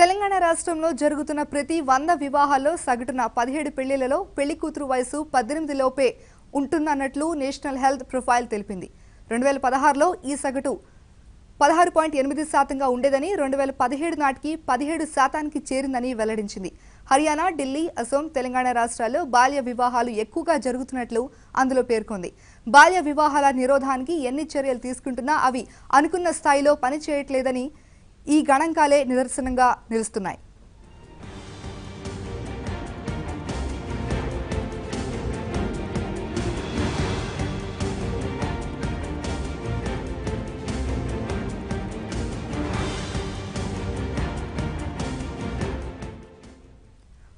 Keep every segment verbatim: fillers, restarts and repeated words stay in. తెలంగాణ రాష్ట్రంలో జరుగుతున్న ప్రతి వంద వివాహాల్లో సగటున పదిహేడు పెళ్లిలలో పెళ్లి కూతురు వయసు పద్దెనిమిది లోపే ఉంటుందన్నట్లు నేషనల్ హెల్త్ ప్రొఫైల్ తెలిపింది. రెండు వేల పదహారులో ఈ సగటు పదహారు పాయింట్ ఎనిమిది శాతంగా ఉండేదని రెండు వేల పదిహేడు నాటికి పదిహేడు శాతానికి చేరిందని వెల్లడించింది. హర్యానా, ఢిల్లీ, అసోం, తెలంగాణ రాష్ట్రాల్లో బాల్య వివాహాలు ఎక్కువగా జరుగుతున్నట్లు అందులో పేర్కొంది. బాల్య వివాహాల నిరోధానికి ఎన్ని చర్యలు తీసుకుంటున్నా అవి అనుకున్న స్థాయిలో పనిచేయట్లేదని ఈ గణాంకాలే నిదర్శనంగా నిలుస్తున్నాయి.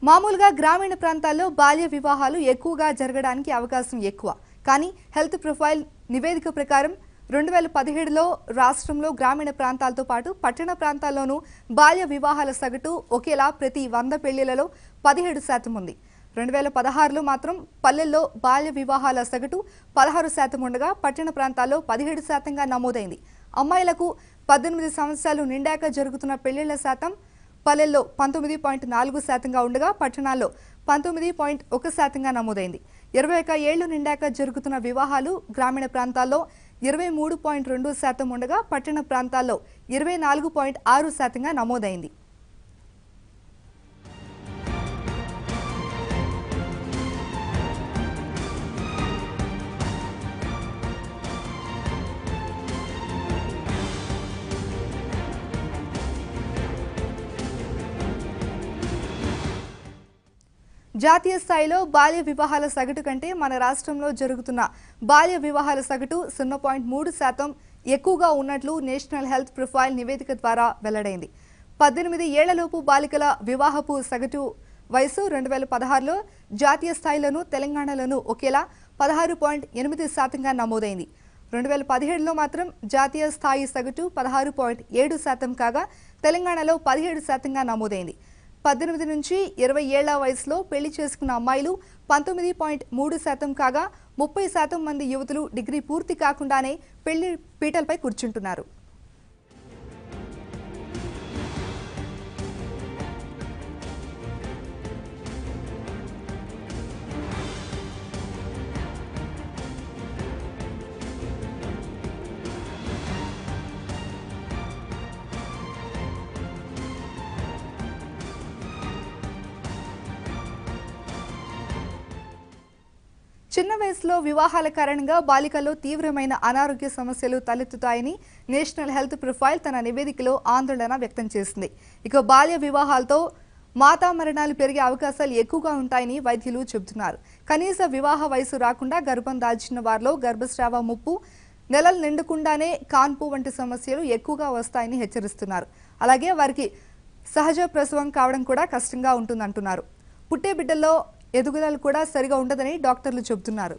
మామూలుగా గ్రామీణ ప్రాంతాల్లో బాల్య వివాహాలు ఎక్కువగా జరగడానికి అవకాశం ఎక్కువ. కానీ హెల్త్ ప్రొఫైల్ నివేదిక ప్రకారం రెండు వేల పదిహేడులో రాష్ట్రంలో గ్రామీణ ప్రాంతాలతో పాటు పట్టణ ప్రాంతాల్లోనూ బాల్య వివాహాల సగటు ఒకేలా ప్రతి వంద పెళ్లిళ్లలో పదిహేడు శాతం ఉంది. రెండు వేల పదహారులో మాత్రం పల్లెల్లో బాల్య వివాహాల సగటు పదహారు శాతం ఉండగా పట్టణ ప్రాంతాల్లో పదిహేడు శాతంగా నమోదైంది. అమ్మాయిలకు పద్దెనిమిది సంవత్సరాలు నిండాక జరుగుతున్న పెళ్లిళ్ల శాతం పల్లెల్లో పంతొమ్మిది పాయింట్ నాలుగు శాతంగా ఉండగా పట్టణాల్లో పంతొమ్మిది పాయింట్ ఒక శాతంగా నమోదైంది. ఇరవై ఒక ఏళ్లు నిండాక జరుగుతున్న వివాహాలు గ్రామీణ ప్రాంతాల్లో ఇరవై మూడు పాయింట్ రెండు శాతం ఉండగా పట్టణ ప్రాంతాల్లో ఇరవై నాలుగు పాయింట్ ఆరు శాతంగా నమోదైంది. జాతీయ స్థాయిలో బాల్య వివాహాల సగటు కంటే మన రాష్ట్రంలో జరుగుతున్న బాల్య వివాహాల సగటు సున్నా పాయింట్ మూడు శాతం ఎక్కువగా ఉన్నట్లు నేషనల్ హెల్త్ ప్రొఫైల్ నివేదిక ద్వారా వెల్లడైంది. పద్దెనిమిది ఏళ్లలోపు బాలికల వివాహపు సగటు వయసు రెండు వేల పదహారులో జాతీయ స్థాయిలోనూ తెలంగాణలోనూ ఒకేలా పదహారు పాయింట్ ఎనిమిది శాతంగా నమోదైంది. రెండు వేల పదిహేడులో మాత్రం జాతీయ స్థాయి సగటు పదహారు పాయింట్ ఏడు శాతం కాగా తెలంగాణలో పదిహేడు శాతంగా నమోదైంది. పద్దెనిమిది నుంచి ఇరవై ఏళ్ల వయసులో పెళ్లి చేసుకున్న అమ్మాయిలు పంతొమ్మిది పాయింట్ మూడు శాతం కాగా ముప్పై శాతం మంది యువతులు డిగ్రీ పూర్తి కాకుండానే పెళ్లి పీటలపై కూర్చుంటున్నారు. చిన్న వయసులో వివాహాల కారణంగా బాలికల్లో తీవ్రమైన అనారోగ్య సమస్యలు తలెత్తుతాయని నేషనల్ హెల్త్ ప్రొఫైల్ తన నివేదికలో ఆందోళన వ్యక్తం చేసింది. ఇక బాల్య వివాహాలతో మాతా మరణాలు పెరిగే అవకాశాలు ఎక్కువగా ఉంటాయని వైద్యులు చెబుతున్నారు. కనీస వివాహ వయసు రాకుండా గర్భం దాల్చిన వారిలో గర్భస్రావ ముప్పు, నెలలు నిండకుండానే కాన్పు వంటి సమస్యలు ఎక్కువగా వస్తాయని హెచ్చరిస్తున్నారు. అలాగే వారికి సహజ ప్రసవం కావడం కూడా కష్టంగా ఉంటుందంటున్నారు. పుట్టే బిడ్డల్లో ఎదుగుదల కూడా సరిగా ఉండదని డాక్టర్లు చెబుతున్నారు.